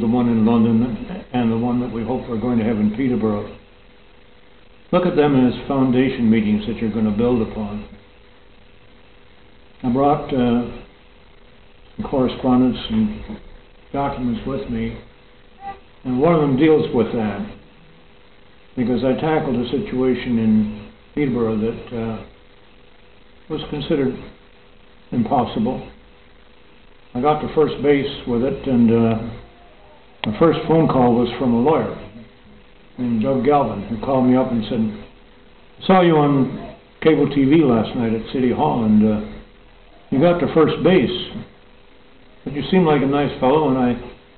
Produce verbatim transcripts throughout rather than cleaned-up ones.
to the one in London and the one that we hope we're going to have in Peterborough. Look at them as foundation meetings that you're going to build upon. I brought uh, some correspondence and documents with me, and one of them deals with that, because I tackled a situation in Peterborough that uh, was considered impossible. I got to first base with it, and uh, my first phone call was from a lawyer named Doug Galvin, who called me up and said, "I saw you on cable T V last night at City Hall, and uh, you got to first base, but you seem like a nice fellow, and I,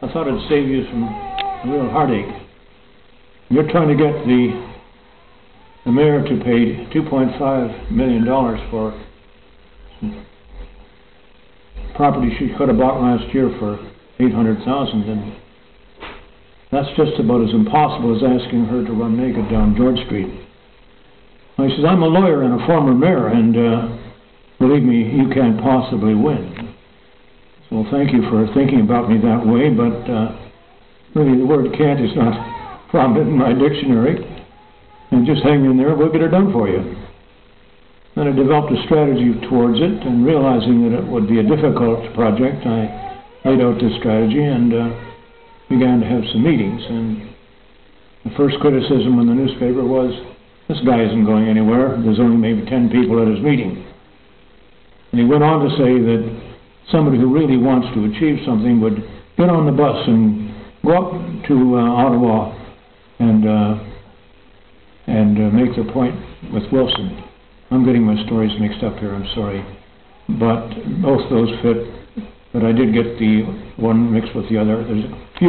I thought it'd save you some real heartache. You're trying to get the, the mayor to pay two point five million dollars for property she could have bought last year for eight hundred thousand dollars, and that's just about as impossible as asking her to run naked down George Street." And he says, "I'm a lawyer and a former mayor, and uh, believe me, you can't possibly win. So thank you for thinking about me that way, but uh, really the word can't is not prominent in my dictionary, and just hang in there, we'll get it done for you." Then I developed a strategy towards it, and realizing that it would be a difficult project, I laid out this strategy and uh, began to have some meetings. And the first criticism in the newspaper was, "This guy isn't going anywhere, there's only maybe ten people at his meeting." And he went on to say that somebody who really wants to achieve something would get on the bus and go up to uh, Ottawa and, uh, and uh, make their point with Wilson. I'm getting my stories mixed up here, I'm sorry, but both those fit, but I did get the one mixed with the other. There's a few